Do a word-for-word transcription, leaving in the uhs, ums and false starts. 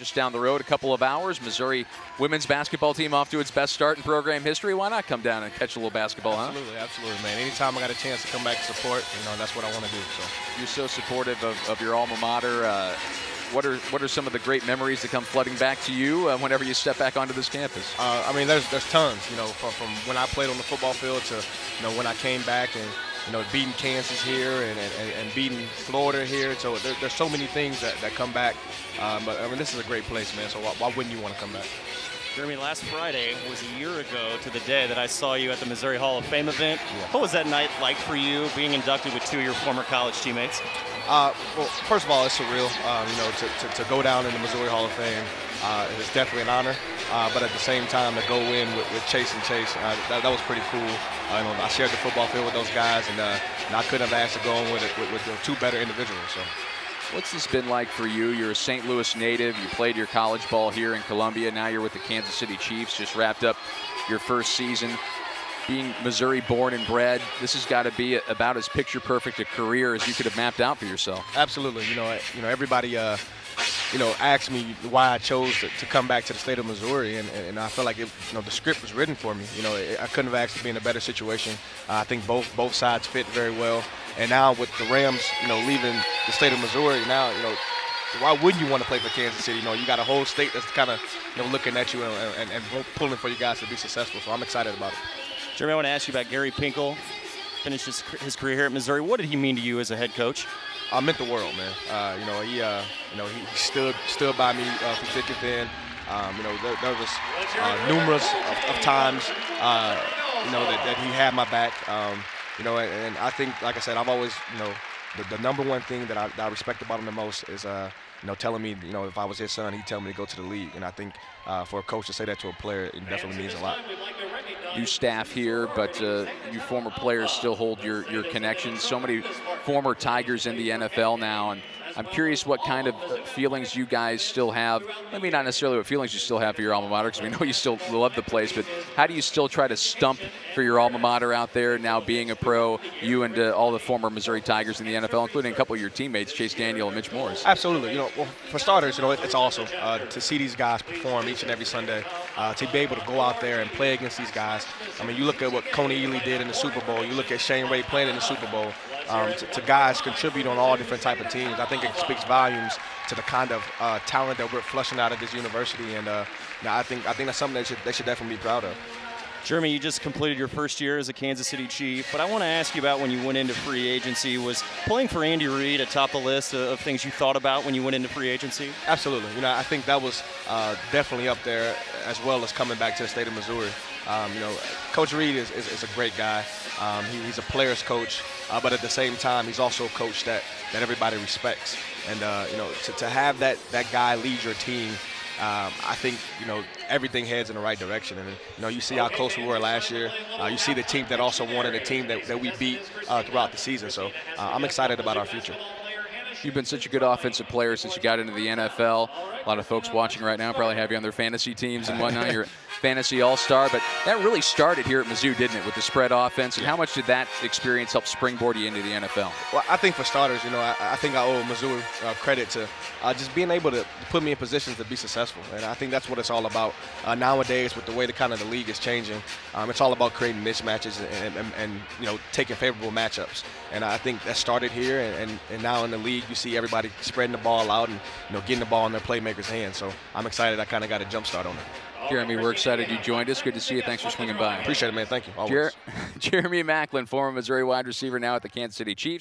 just down the road a couple of hours. Missouri women's basketball team off to its best start in program history. Why not come down and catch a little basketball, absolutely, huh? Absolutely, absolutely, man. Anytime I got a chance to come back and support, you know, that's what I want to do. So you're so supportive of, of your alma mater. Uh, What are what are some of the great memories that come flooding back to you uh, whenever you step back onto this campus? Uh, I mean, there's there's tons, you know, from, from when I played on the football field to, you know, when I came back and, you know, beating Kansas here and, and, and beating Florida here. So there, there's so many things that, that come back. Um, but I mean, this is a great place, man. So why, why wouldn't you want to come back? Jeremy, last Friday was a year ago to the day that I saw you at the Missouri Hall of Fame event. Yeah. What was that night like for you, being inducted with two of your former college teammates? Uh, well, first of all, it's surreal, um, you know, to, to, to go down in the Missouri Hall of Fame. Uh, it's definitely an honor, uh, but at the same time, to go in with, with Chase and Chase, uh, that, that was pretty cool. Uh, you know, I shared the football field with those guys, and, uh, and I couldn't have asked to go in with, it, with, with the two better individuals. So. What's this been like for you? You're a Saint Louis native. You played your college ball here in Columbia. Now you're with the Kansas City Chiefs, just wrapped up your first season. Being Missouri born and bred, this has got to be about as picture perfect a career as you could have mapped out for yourself. Absolutely. You know, you know everybody uh, you know, asked me why I chose to, to come back to the state of Missouri, and, and I felt like it, you know, the script was written for me. You know, it, I couldn't have asked to be in a better situation. Uh, I think both both sides fit very well. And now with the Rams, you know, leaving the state of Missouri, now, you know, why wouldn't you want to play for Kansas City? You know, you got a whole state that's kind of, you know, looking at you and, and, and pulling for you guys to be successful. So I'm excited about it. Jeremy, I want to ask you about Gary Pinkel. Finished his, his career here at Missouri. What did he mean to you as a head coach? I meant the world, man. Uh, you know, he, uh, you know, he stood stood by me uh, from thick and thin. Um, you know, there, there was uh, numerous of, of times, uh, you know, that, that he had my back. Um, You know, and, and I think, like I said, I've always, you know, the, the number one thing that I, that I respect about him the most is, uh, you know, telling me, you know, if I was his son, he'd tell me to go to the league. And I think uh, for a coach to say that to a player, it definitely means a lot. You staff here, but uh, you former players still hold your, your connections. So many former Tigers in the N F L now. And I'm curious what kind of feelings you guys still have. Maybe not necessarily what feelings you still have for your alma mater, because we know you still love the place, but how do you still try to stump for your alma mater out there now being a pro, you and uh, all the former Missouri Tigers in the N F L, including a couple of your teammates, Chase Daniel and Mitch Morris? Absolutely. You know, well, for starters, you know, it, it's awesome uh, to see these guys perform each and every Sunday, uh, to be able to go out there and play against these guys. I mean, you look at what Coney Ealy did in the Super Bowl. You look at Shane Ray playing in the Super Bowl. Um, to, to guys contribute on all different type of teams. I think it speaks volumes to the kind of uh, talent that we're flushing out of this university, and uh, now I think I think that's something that should, they should definitely be proud of. Jeremy, you just completed your first year as a Kansas City Chief, but I want to ask you about when you went into free agency. Was playing for Andy Reid atop the list of things you thought about when you went into free agency? Absolutely. You know, I think that was uh, definitely up there, as well as coming back to the state of Missouri. Um, you know, Coach Reid is, is, is a great guy. Um, he, he's a player's coach, uh, but at the same time, he's also a coach that, that everybody respects. And, uh, you know, to, to have that, that guy lead your team, um, I think, you know, everything heads in the right direction. And, you know, you see how close we were last year. Uh, you see the team that also wanted a team that, that we beat uh, throughout the season. So uh, I'm excited about our future. You've been such a good offensive player since you got into the N F L. A lot of folks watching right now probably have you on their fantasy teams and whatnot. You're a fantasy all-star, but that really started here at Mizzou, didn't it, with the spread offense? And how much did that experience help springboard you into the N F L? Well, I think for starters, you know, I, I think I owe Mizzou uh, credit to uh, just being able to put me in positions to be successful, and I think that's what it's all about uh, nowadays with the way the kind of the league is changing. Um, it's all about creating mismatches and, and, and you know, taking favorable matchups, and I think that started here, and, and, and now in the league. You see everybody spreading the ball out and, you know, getting the ball in their playmakers' hands. So I'm excited. I kind of got a jump start on it. Jeremy, we're excited you joined us. Good to see you. Thanks for swinging by. Appreciate it, man. Thank you. Always. Jer Jeremy Maclin, former Missouri wide receiver, now at the Kansas City Chiefs.